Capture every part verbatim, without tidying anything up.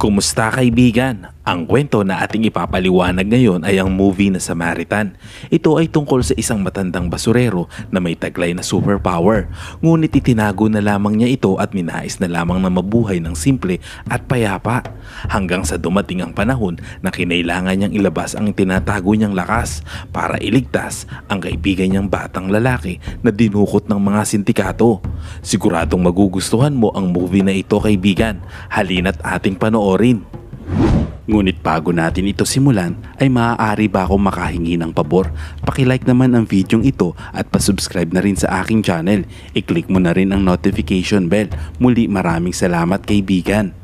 Kumusta kaibigan? Ang kwento na ating ipapaliwanag ngayon ay ang movie na Samaritan. Ito ay tungkol sa isang matandang basurero na may taglay na superpower. Ngunit itinago na lamang niya ito at ninais na lamang na mabuhay ng simple at payapa. Hanggang sa dumating ang panahon na kinailangan niyang ilabas ang tinatago niyang lakas para iligtas ang kaibigan niyang batang lalaki na dinukot ng mga sindikato. Siguradong magugustuhan mo ang movie na ito kaibigan. Halina't ating panoorin. Orin. Ngunit bago natin ito simulan ay maaari ba akong makahingi ng pabor? Paki-like naman ang videong ito at pa-subscribe na rin sa aking channel. I-click mo na rin ang notification bell. Muli maraming salamat kaibigan.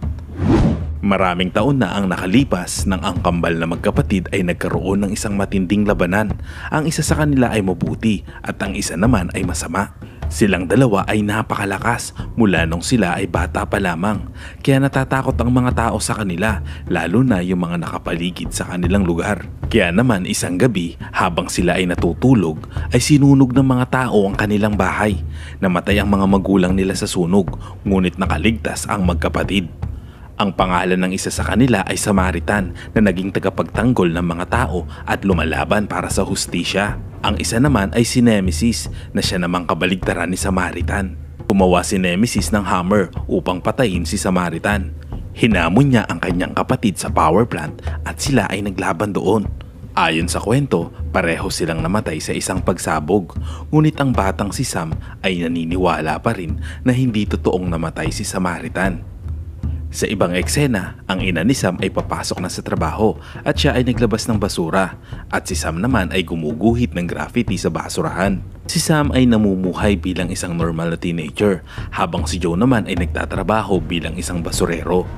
Maraming taon na ang nakalipas nang ang kambal na magkapatid ay nagkaroon ng isang matinding labanan. Ang isa sa kanila ay mabuti at ang isa naman ay masama. Silang dalawa ay napakalakas mula nung sila ay bata pa lamang, kaya natatakot ang mga tao sa kanila, lalo na yung mga nakapaligid sa kanilang lugar. Kaya naman isang gabi habang sila ay natutulog ay sinunog ng mga tao ang kanilang bahay. Namatay ang mga magulang nila sa sunog, ngunit nakaligtas ang magkapatid. Ang pangalan ng isa sa kanila ay Samaritan na naging tagapagtanggol ng mga tao at lumalaban para sa hustisya. Ang isa naman ay si Nemesis na siya namang kabaligtaran ni Samaritan. Gumawa si Nemesis ng hammer upang patayin si Samaritan. Hinamon niya ang kanyang kapatid sa power plant at sila ay naglaban doon. Ayon sa kwento, pareho silang namatay sa isang pagsabog, ngunit ang batang si Sam ay naniniwala pa rin na hindi totoong namatay si Samaritan. Sa ibang eksena, ang ina ni Sam ay papasok na sa trabaho at siya ay naglabas ng basura at si Sam naman ay gumuguhit ng graffiti sa basurahan. Si Sam ay namumuhay bilang isang normal na teenager habang si Joe naman ay nagtatrabaho bilang isang basurero.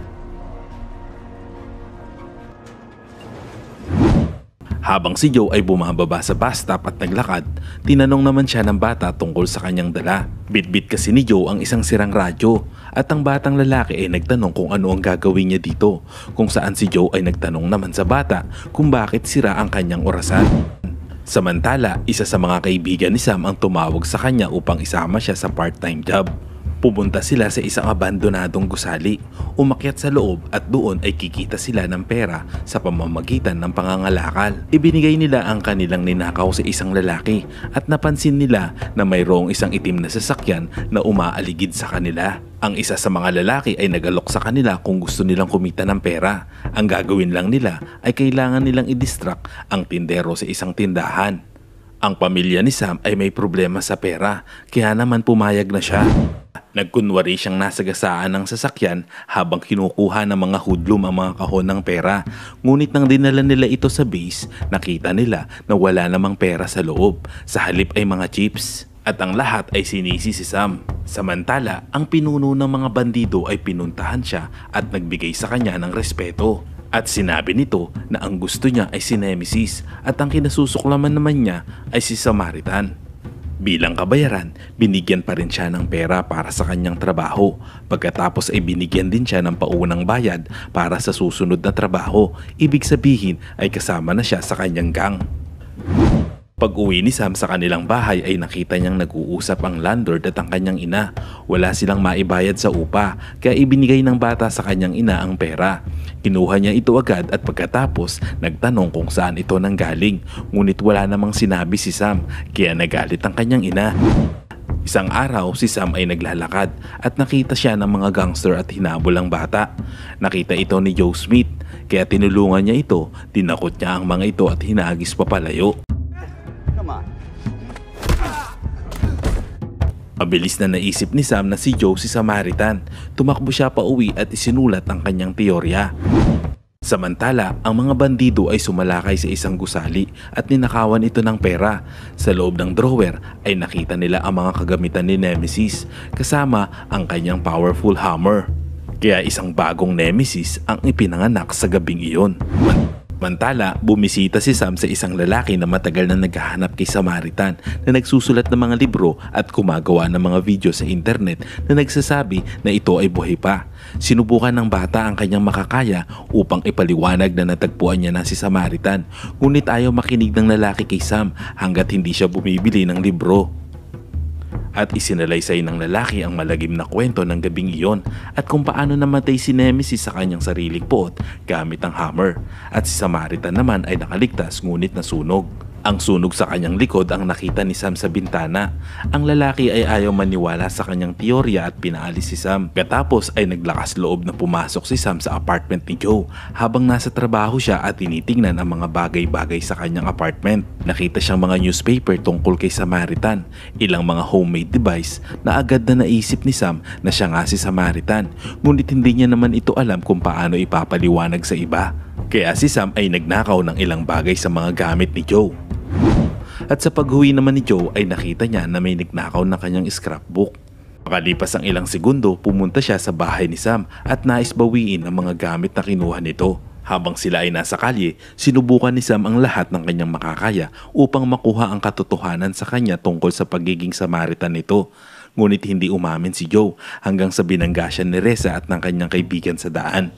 Habang si Joe ay bumababa sa bus stop at naglakad, tinanong naman siya ng bata tungkol sa kanyang dala. Bitbit kasi ni Joe ang isang sirang radyo at ang batang lalaki ay nagtanong kung ano ang gagawin niya dito, kung saan si Joe ay nagtanong naman sa bata kung bakit sira ang kanyang orasan. Samantala, isa sa mga kaibigan ni Sam ang tumawag sa kanya upang isama siya sa part-time job. Pupunta sila sa isang abandonadong gusali, umakyat sa loob at doon ay kikita sila ng pera sa pamamagitan ng pangangalakal. Ibinigay nila ang kanilang ninakaw sa isang lalaki at napansin nila na mayroong isang itim na sasakyan na umaaligid sa kanila. Ang isa sa mga lalaki ay nagalok sa kanila kung gusto nilang kumita ng pera. Ang gagawin lang nila ay kailangan nilang i-distract ang tindero sa isang tindahan. Ang pamilya ni Sam ay may problema sa pera kaya naman pumayag na siya. Nagkunwari siyang nasagasaan ng sasakyan habang kinukuha ng mga hoodlum ang mga kahon ng pera. Ngunit nang dinala nila ito sa base, nakita nila na wala namang pera sa loob. Sa halip ay mga chips. At ang lahat ay sinisi si Sam. Samantala, ang pinuno ng mga bandido ay pinuntahan siya at nagbigay sa kanya ng respeto. At sinabi nito na ang gusto niya ay si Nemesis at ang kinasusuklaman naman niya ay si Samaritan. Bilang kabayaran, binigyan pa rin siya ng pera para sa kanyang trabaho. Pagkatapos ay binigyan din siya ng paunang bayad para sa susunod na trabaho. Ibig sabihin ay kasama na siya sa kanyang gang. Pag-uwi ni Sam sa kanilang bahay ay nakita niyang nag-uusap ang landlord at ang kanyang ina. Wala silang maibayad sa upa kaya ibinigay ng bata sa kanyang ina ang pera. Kinuha niya ito agad at pagkatapos nagtanong kung saan ito nanggaling. Ngunit wala namang sinabi si Sam kaya nagalit ang kanyang ina. Isang araw si Sam ay naglalakad at nakita siya ng mga gangster at hinabol ang bata. Nakita ito ni Joe Smith kaya tinulungan niya ito, tinakot niya ang mga ito at hinagis papalayo. Mabilis na naisip ni Sam na si Joe si Samaritan. Tumakbo siya pa uwi at isinulat ang kanyang teorya. Samantala, ang mga bandido ay sumalakay sa isang gusali at ninakawan ito ng pera. Sa loob ng drawer ay nakita nila ang mga kagamitan ni Nemesis kasama ang kanyang powerful hammer. Kaya isang bagong Nemesis ang ipinanganak sa gabing iyon. Mantala, bumisita si Sam sa isang lalaki na matagal na naghahanap kay Samaritan na nagsusulat ng mga libro at kumagawa ng mga video sa internet na nagsasabi na ito ay buhay pa. Sinubukan ng bata ang kanyang makakaya upang ipaliwanag na natagpuan niya na si Samaritan, ngunit ayaw makinig ng lalaki kay Sam hanggat hindi siya bumibili ng libro. at isinalaysay ng lalaki ang malagim na kwento ng gabing iyon at kung paano namatay si Nemesis sa kanyang sariling puot gamit ang hammer at si Samaritan naman ay nakaligtas ngunit nasunog. Ang sunog sa kanyang likod ang nakita ni Sam sa bintana. Ang lalaki ay ayaw maniwala sa kanyang teorya at pinaalis si Sam. Katapos ay naglakas loob na pumasok si Sam sa apartment ni Joe habang nasa trabaho siya at tinitingnan ang mga bagay-bagay sa kanyang apartment. Nakita siyang mga newspaper tungkol kay Samaritan, ilang mga homemade device na agad na naisip ni Sam na siya nga si Samaritan ngunit hindi niya naman ito alam kung paano ipapaliwanag sa iba. Kaya si Sam ay nagnakaw ng ilang bagay sa mga gamit ni Joe. At sa pag-uwi naman ni Joe ay nakita niya na may nagnakaw na kanyang scrapbook. Makalipas ang ilang segundo, pumunta siya sa bahay ni Sam at nais bawiin ang mga gamit na kinuha nito. Habang sila ay nasa kalye, sinubukan ni Sam ang lahat ng kanyang makakaya upang makuha ang katotohanan sa kanya tungkol sa pagiging Samaritan nito. Ngunit hindi umamin si Joe hanggang sa binangga siya ni Reza at ng kanyang kaibigan sa daan.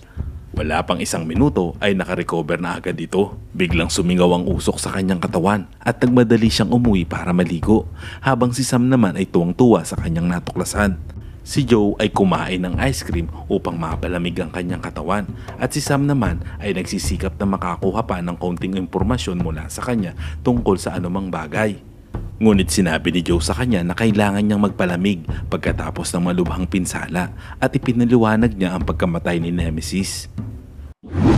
Wala pang isang minuto ay nakarecover na agad ito. Biglang sumingaw ang usok sa kanyang katawan at nagmadali siyang umuwi para maligo habang si Sam naman ay tuwang-tuwa sa kanyang natuklasan. Si Joe ay kumain ng ice cream upang mapalamig ang kanyang katawan at si Sam naman ay nagsisikap na makakuha pa ng kaunting impormasyon mula sa kanya tungkol sa anumang bagay. Ngunit sinabi ni Joe sa kanya na kailangan niyang magpalamig pagkatapos ng malubhang pinsala at ipinaliwanag niya ang pagkamatay ni Nemesis.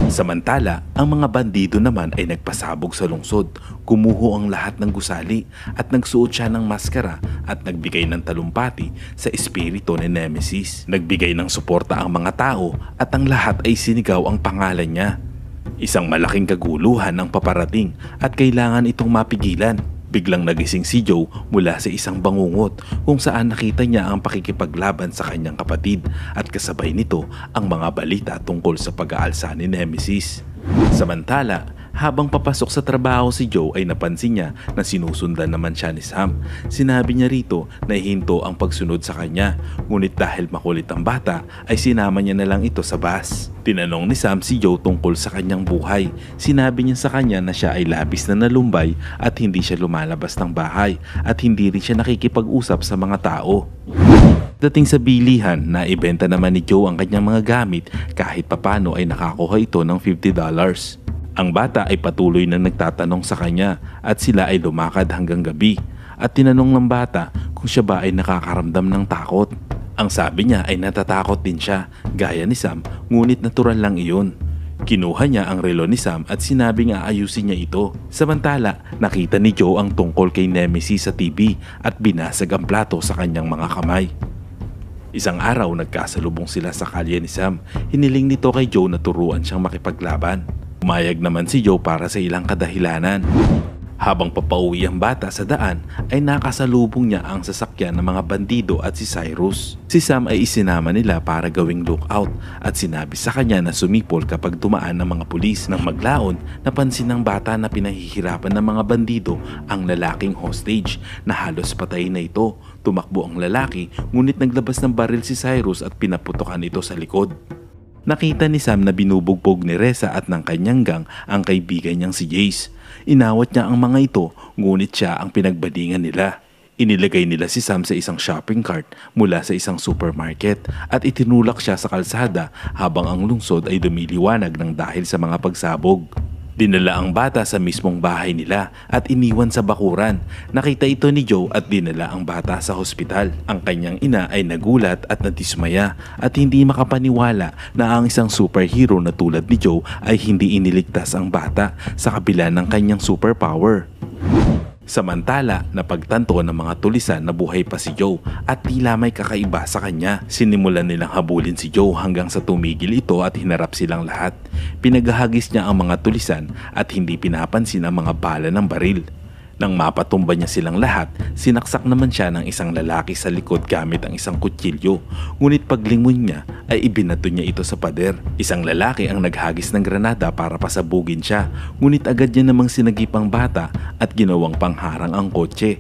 Samantala, ang mga bandido naman ay nagpasabog sa lungsod, kumuho ang lahat ng gusali at nagsuot siya ng maskara at nagbigay ng talumpati sa espiritu ni Nemesis. Nagbigay ng suporta ang mga tao at ang lahat ay sinigaw ang pangalan niya. Isang malaking kaguluhan ang paparating at kailangan itong mapigilan. Biglang nagising si Joe mula sa isang bangungot kung saan nakita niya ang pakikipaglaban sa kanyang kapatid at kasabay nito ang mga balita tungkol sa pag-aalsa ni Nemesis. Samantala, habang papasok sa trabaho si Joe ay napansin niya na sinusundan naman siya ni Sam. Sinabi niya rito na hinto ang pagsunod sa kanya ngunit dahil makulit ang bata ay sinama niya na lang ito sa bus. Tinanong ni Sam si Joe tungkol sa kanyang buhay. Sinabi niya sa kanya na siya ay labis na nalumbay at hindi siya lumalabas ng bahay at hindi rin siya nakikipag-usap sa mga tao. Dating sa bilihan, naibenta naman ni Joe ang kanyang mga gamit kahit papano ay nakakuha ito ng fifty dollars. Ang bata ay patuloy na nagtatanong sa kanya at sila ay lumakad hanggang gabi at tinanong ng bata kung siya ba ay nakakaramdam ng takot. Ang sabi niya ay natatakot din siya, gaya ni Sam, ngunit natural lang iyon. Kinuha niya ang relo ni Sam at sinabing aayusin niya ito. Samantala, nakita ni Joe ang tungkol kay Nemesis sa T V at binasag ang plato sa kanyang mga kamay. Isang araw nagkasalubong sila sa kalye ni Sam. Hiniling nito kay Joe na turuan siyang makipaglaban. Umayag naman si Joe para sa ilang kadahilanan. Habang papauwi ang bata sa daan ay nakasalubong niya ang sasakyan ng mga bandido at si Cyrus. Si Sam ay isinama nila para gawing lookout at sinabi sa kanya na sumipol kapag dumaan ng mga pulis. Nang maglaon, napansin ng bata na pinahihirapan ng mga bandido ang lalaking hostage na halos patay na ito. Tumakbo ang lalaki ngunit naglabas ng baril si Cyrus at pinaputokan ito sa likod. Nakita ni Sam na binubugbog ni Reza at ng kanyang gang ang kaibigan niyang si Jace. Inawat niya ang mga ito ngunit siya ang pinagbadingan nila. Inilagay nila si Sam sa isang shopping cart mula sa isang supermarket at itinulak siya sa kalsada habang ang lungsod ay dumiliwanag ng dahil sa mga pagsabog. Dinala ang bata sa mismong bahay nila at iniwan sa bakuran. Nakita ito ni Joe at dinala ang bata sa hospital. Ang kanyang ina ay nagulat at nadismaya at hindi makapaniwala na ang isang superhero na tulad ni Joe ay hindi iniligtas ang bata sa kabila ng kanyang superpower. Samantala, napagtanto ng mga tulisan na buhay pa si Joe at tila may kakaiba sa kanya. Sinimulan nilang habulin si Joe hanggang sa tumigil ito at hinarap silang lahat. Pinaghahagis niya ang mga tulisan at hindi pinapansin ang mga bala ng baril. Nang mapatumba niya silang lahat, sinaksak naman siya ng isang lalaki sa likod gamit ang isang kutsilyo. Ngunit paglingon niya ay ibinato niya ito sa pader. Isang lalaki ang naghagis ng granada para pasabugin siya. Ngunit agad niya namang sinagip ang bata at ginawang pangharang ang kotse.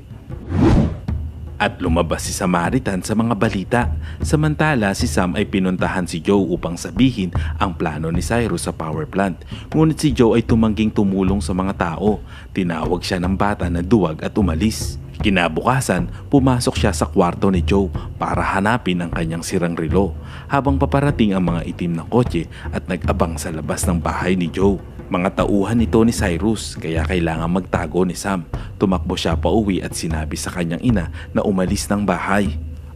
At lumabas si Samaritan sa mga balita. Samantala, si Sam ay pinuntahan si Joe upang sabihin ang plano ni Cyrus sa power plant. Ngunit si Joe ay tumangging tumulong sa mga tao. Tinawag siya ng bata na duwag at umalis. Kinabukasan, pumasok siya sa kwarto ni Joe para hanapin ang kanyang sirang relo habang paparating ang mga itim na kotse at nag-abang sa labas ng bahay ni Joe. Mga tauhan nito ni Cyrus kaya kailangan magtago ni Sam. Tumakbo siya pa uwi at sinabi sa kanyang ina na umalis ng bahay.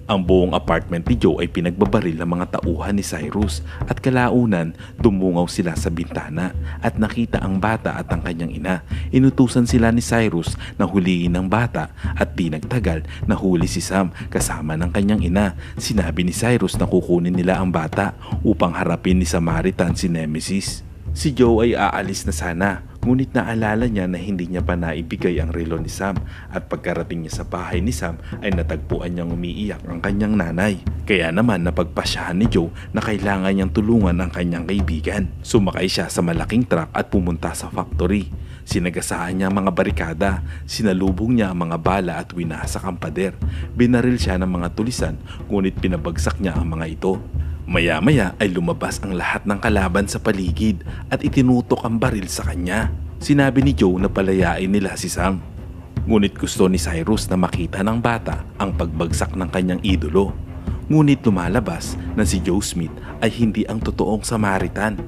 Ang buong apartment ni Joe ay pinagbabaril ng mga tauhan ni Cyrus at kalaunan dumungaw sila sa bintana at nakita ang bata at ang kanyang ina. Inutusan sila ni Cyrus na huliin ang bata at di nagtagal nahuli si Sam kasama ng kanyang ina. Sinabi ni Cyrus na kukunin nila ang bata upang harapin ni Samaritan si Nemesis. Si Joe ay aalis na sana, ngunit naalala niya na hindi niya pa naibigay ang relo ni Sam at pagkarating niya sa bahay ni Sam ay natagpuan niyang umiiyak ang kanyang nanay. Kaya naman napagpasyahan ni Joe na kailangan niyang tulungan ang kanyang kaibigan. Sumakay siya sa malaking truck at pumunta sa factory. Sinagasahan niya ang mga barikada, sinalubong niya ang mga bala at winasak ang pader. Binaril siya ng mga tulisan ngunit pinabagsak niya ang mga ito. Maya-maya ay lumabas ang lahat ng kalaban sa paligid at itinutok ang baril sa kanya. Sinabi ni Joe na palayain nila si Sam. Ngunit gusto ni Cyrus na makita ng bata ang pagbagsak ng kanyang idolo. Ngunit lumalabas na si Joe Smith ay hindi ang totoong Samaritan.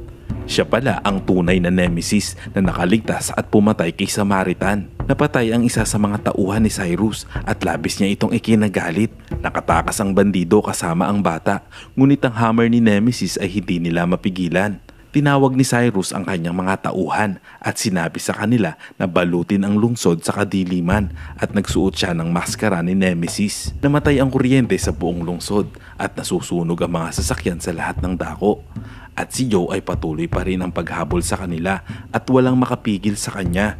Siya pala ang tunay na Nemesis na nakaligtas at pumatay kay Samaritan. Napatay ang isa sa mga tauhan ni Cyrus at labis niya itong ikinagalit. Nakatakas ang bandido kasama ang bata, ngunit ang hammer ni Nemesis ay hindi nila mapigilan. Tinawag ni Cyrus ang kanyang mga tauhan at sinabi sa kanila na balutin ang lungsod sa kadiliman at nagsuot siya ng maskara ni Nemesis. Namatay ang kuryente sa buong lungsod at nasusunog ang mga sasakyan sa lahat ng dako. At si Joe ay patuloy pa rin ang paghabol sa kanila at walang makapigil sa kanya.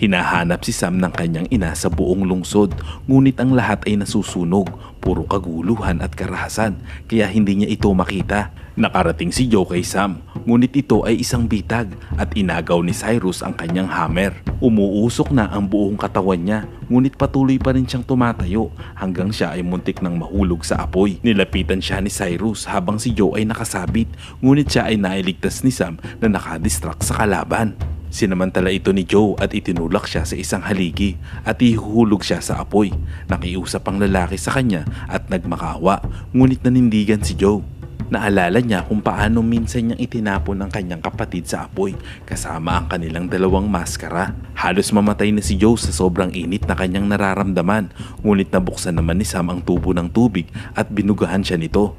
Hinahanap si Sam ng kanyang ina sa buong lungsod, ngunit ang lahat ay nasusunog, puro kaguluhan at karahasan, kaya hindi niya ito makita. Nakarating si Joe kay Sam, ngunit ito ay isang bitag at inagaw ni Cyrus ang kanyang hammer. Umuusok na ang buong katawan niya, ngunit patuloy pa rin siyang tumatayo hanggang siya ay muntik ng mahulog sa apoy. Nilapitan siya ni Cyrus habang si Joe ay nakasabit, ngunit siya ay nailigtas ni Sam na nakadistract sa kalaban. Sinamantala ito ni Joe at itinulak siya sa isang haligi at ihulog siya sa apoy. Nakiusap ang lalaki sa kanya at nagmakawa, ngunit nanindigan si Joe. Naalala niya kung paano minsan niyang itinapon ang kanyang kapatid sa apoy kasama ang kanilang dalawang maskara. Halos mamatay na si Joe sa sobrang init na kanyang nararamdaman, ngunit nabuksan naman ni Sam ang tubo ng tubig at binugahan siya nito.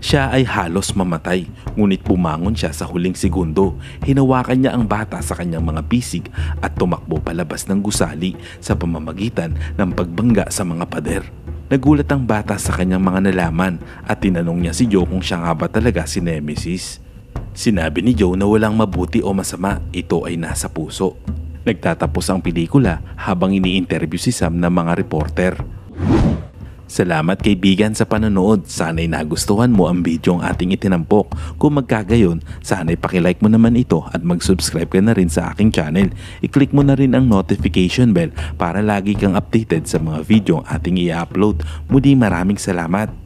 Siya ay halos mamatay, ngunit bumangon siya sa huling segundo. Hinawakan niya ang bata sa kanyang mga pisig at tumakbo palabas ng gusali sa pamamagitan ng pagbangga sa mga pader. Nagulat ang bata sa kanyang mga nalaman at tinanong niya si Joe kung siya nga ba talaga si Nemesis. Sinabi ni Joe na walang mabuti o masama, ito ay nasa puso. Nagtatapos ang pelikula habang ini-interview si Sam ng mga reporter. Salamat kaibigan sa panonood. Sana'y nagustuhan mo ang bidyong ating itinampok. Kung magkagayon, sana'y pakilike mo naman ito at mag-subscribe ka na rin sa aking channel. I-click mo na rin ang notification bell para lagi kang updated sa mga video ating i-upload. Muli maraming salamat.